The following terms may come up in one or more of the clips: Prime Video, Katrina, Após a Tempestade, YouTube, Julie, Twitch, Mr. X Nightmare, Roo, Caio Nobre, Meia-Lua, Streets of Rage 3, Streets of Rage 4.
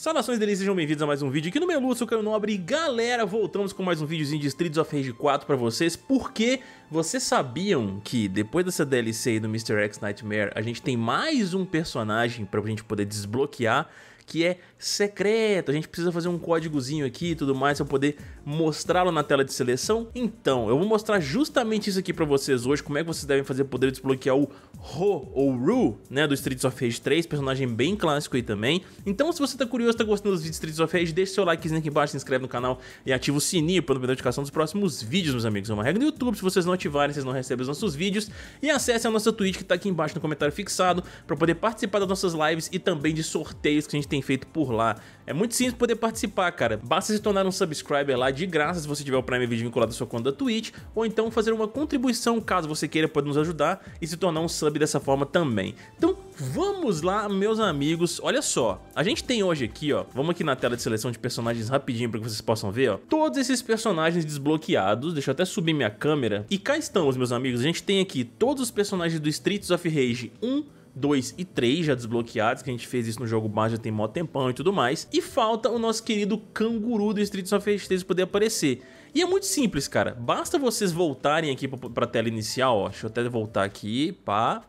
Saudações delícias, sejam bem-vindos a mais um vídeo aqui no Meia-Lua, sou o Caio Nobre. E galera, voltamos com mais um videozinho de Streets of Rage 4 pra vocês. Porque vocês sabiam que depois dessa DLC aí do Mr. X Nightmare, a gente tem mais um personagem pra gente poder desbloquear, que é secreto. A gente precisa fazer um códigozinho aqui e tudo mais pra eu poder mostrá-lo na tela de seleção. Então, eu vou mostrar justamente isso aqui pra vocês hoje, como é que vocês devem fazer pra poder desbloquear o Roo, ou Roo, né, do Streets of Rage 3, personagem bem clássico aí também. Então, se você tá curioso, tá gostando dos vídeos de Streets of Rage, deixa seu likezinho aqui embaixo, se inscreve no canal e ativa o sininho pra não perder a notificação dos próximos vídeos, meus amigos. É uma regra do YouTube, se vocês não ativarem, vocês não recebem os nossos vídeos. E acesse a nossa Twitch que tá aqui embaixo no comentário fixado pra poder participar das nossas lives e também de sorteios que a gente tem feito por lá. É muito simples poder participar, cara. Basta se tornar um subscriber lá de graça se você tiver o Prime Video vinculado à sua conta da Twitch, ou então fazer uma contribuição caso você queira, pode nos ajudar e se tornar um sub dessa forma também. Então vamos lá, meus amigos. Olha só, a gente tem hoje aqui, ó, vamos aqui na tela de seleção de personagens rapidinho para que vocês possam ver, ó, todos esses personagens desbloqueados. Deixa eu até subir minha câmera. E cá estamos, meus amigos. A gente tem aqui todos os personagens do Streets of Rage 1, 2 e 3 já desbloqueados, que a gente fez isso no jogo base já tem mó tempão e tudo mais. E falta o nosso querido canguru do Streets of Rage 3 poder aparecer. E é muito simples, cara. Basta vocês voltarem aqui pra tela inicial, ó. Deixa eu até voltar aqui, pá.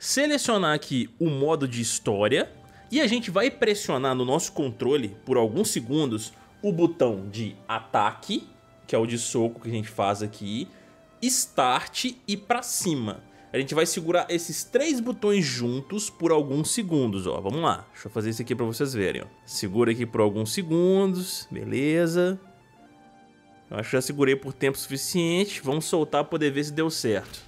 Selecionar aqui o modo de história. E a gente vai pressionar no nosso controle, por alguns segundos, o botão de ataque, que é o de soco que a gente faz aqui, start e pra cima. A gente vai segurar esses três botões juntos por alguns segundos, ó. Vamos lá, deixa eu fazer isso aqui pra vocês verem, ó. Segura aqui por alguns segundos, beleza. Eu acho que já segurei por tempo suficiente. Vamos soltar pra poder ver se deu certo.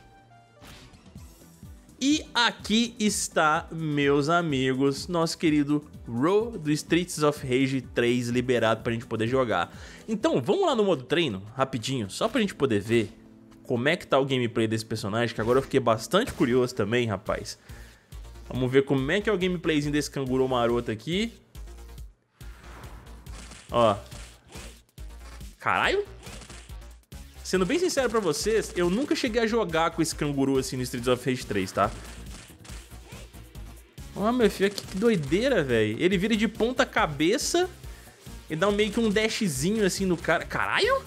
E aqui está, meus amigos, nosso querido Roo do Streets of Rage 3 liberado pra gente poder jogar. Então, vamos lá no modo treino, rapidinho, só pra gente poder ver como é que tá o gameplay desse personagem, que agora eu fiquei bastante curioso também, rapaz. Vamos ver como é que é o gameplayzinho desse canguru maroto aqui. Ó. Caralho! Sendo bem sincero pra vocês, eu nunca cheguei a jogar com esse canguru assim no Streets of Rage 3, tá? Ó, meu filho, que doideira, velho. Ele vira de ponta cabeça e dá meio que um dashzinho assim no cara. Caralho!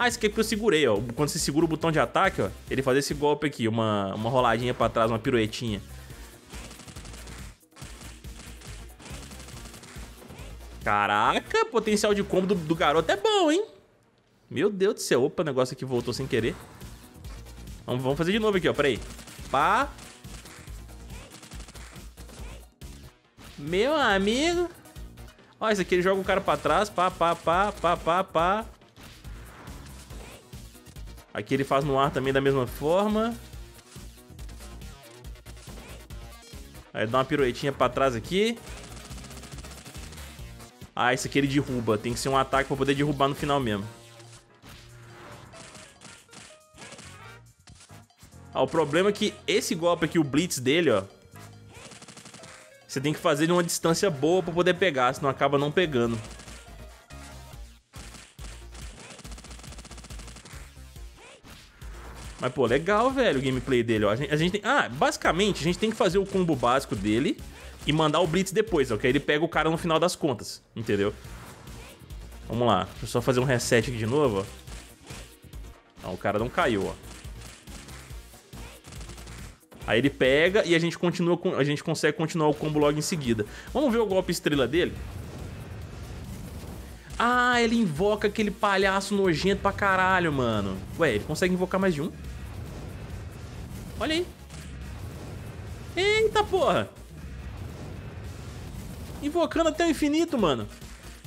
Ah, isso aqui é porque eu segurei, ó. Quando você segura o botão de ataque, ó, ele faz esse golpe aqui, uma roladinha pra trás, uma piruetinha. Caraca, potencial de combo do garoto é bom, hein? Meu Deus do céu. Opa, o negócio aqui voltou sem querer. Vamos fazer de novo aqui, ó. Peraí. Pá. Meu amigo. Ó, isso aqui ele joga o cara pra trás. Pá, pá, pá, pá, pá, pá. Aqui ele faz no ar também da mesma forma. Aí dá uma piruetinha pra trás aqui. Ah, esse aqui ele derruba. Tem que ser um ataque pra poder derrubar no final mesmo. Ah, o problema é que esse golpe aqui, o blitz dele, ó, você tem que fazer de uma distância boa pra poder pegar, senão acaba não pegando. Mas, pô, legal, velho, o gameplay dele, ó. A gente tem... Ah, basicamente, a gente tem que fazer o combo básico dele e mandar o blitz depois, ó, que aí ele pega o cara no final das contas, entendeu? Vamos lá. Deixa eu só fazer um reset aqui de novo, ó. Ah, o cara não caiu, ó. Aí ele pega e a gente consegue continuar o combo logo em seguida. Vamos ver o golpe estrela dele? Ah, ele invoca aquele palhaço nojento pra caralho, mano. Ué, ele consegue invocar mais de um? Olha aí. Eita porra. Invocando até o infinito, mano.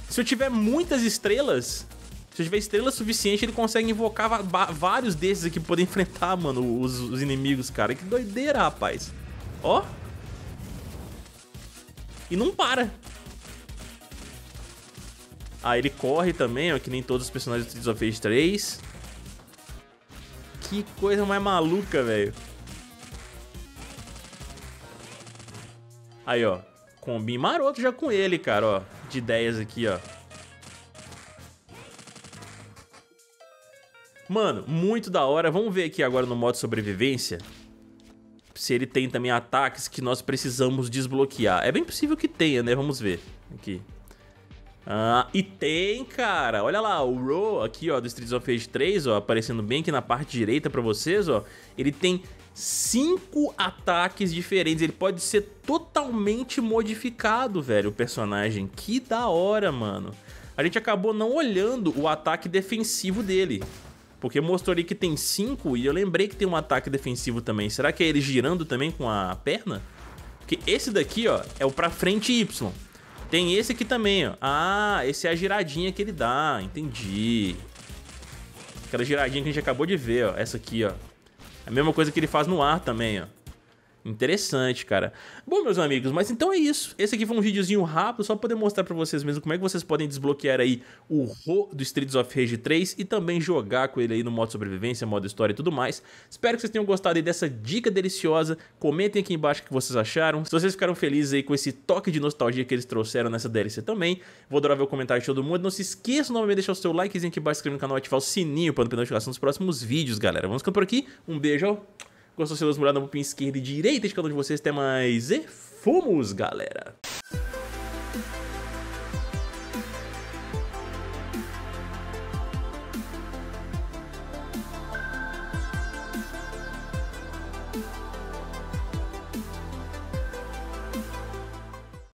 Se eu tiver muitas estrelas, se eu tiver estrelas suficiente, ele consegue invocar vários desses aqui pra poder enfrentar, mano, os inimigos, cara. Que doideira, rapaz. Ó. E não para. Ah, ele corre também, ó, que nem todos os personagens do Streets of Rage 3. Que coisa mais maluca, velho. Aí, ó. Combi maroto já com ele, cara, ó. De ideias aqui, ó. Mano, muito da hora. Vamos ver aqui agora no modo sobrevivência se ele tem também ataques que nós precisamos desbloquear. É bem possível que tenha, né? Vamos ver. aqui. Ah, e tem, cara, olha lá, o Roo aqui, ó, do Streets of Rage 3, ó, aparecendo bem aqui na parte direita pra vocês, ó. Ele tem 5 ataques diferentes, ele pode ser totalmente modificado, velho, o personagem. Que da hora, mano. A gente acabou não olhando o ataque defensivo dele, porque mostrou ali que tem 5 e eu lembrei que tem um ataque defensivo também. Será que é ele girando também com a perna? Porque esse daqui, ó, é o pra frente Y. Tem esse aqui também, ó. Ah, esse é a giradinha que ele dá, entendi. Aquela giradinha que a gente acabou de ver, ó. Essa aqui, ó. A mesma coisa que ele faz no ar também, ó. Interessante, cara. Bom, meus amigos, mas então é isso. Esse aqui foi um videozinho rápido, só pra poder mostrar pra vocês mesmo como é que vocês podem desbloquear aí o Roo do Streets of Rage 3 e também jogar com ele aí no modo sobrevivência, modo história e tudo mais. Espero que vocês tenham gostado aí dessa dica deliciosa. Comentem aqui embaixo o que vocês acharam. Se vocês ficaram felizes aí com esse toque de nostalgia que eles trouxeram nessa DLC também, vou adorar ver o comentário de todo mundo. Não se esqueça novamente de deixar o seu likezinho aqui embaixo, se inscrever no canal e ativar o sininho pra não perder a notificação dos próximos vídeos, galera. Vamos ficando por aqui. Um beijo. Gostou, se você mudar na mão esquerda e direita de cada um de vocês, até mais e fomos, galera!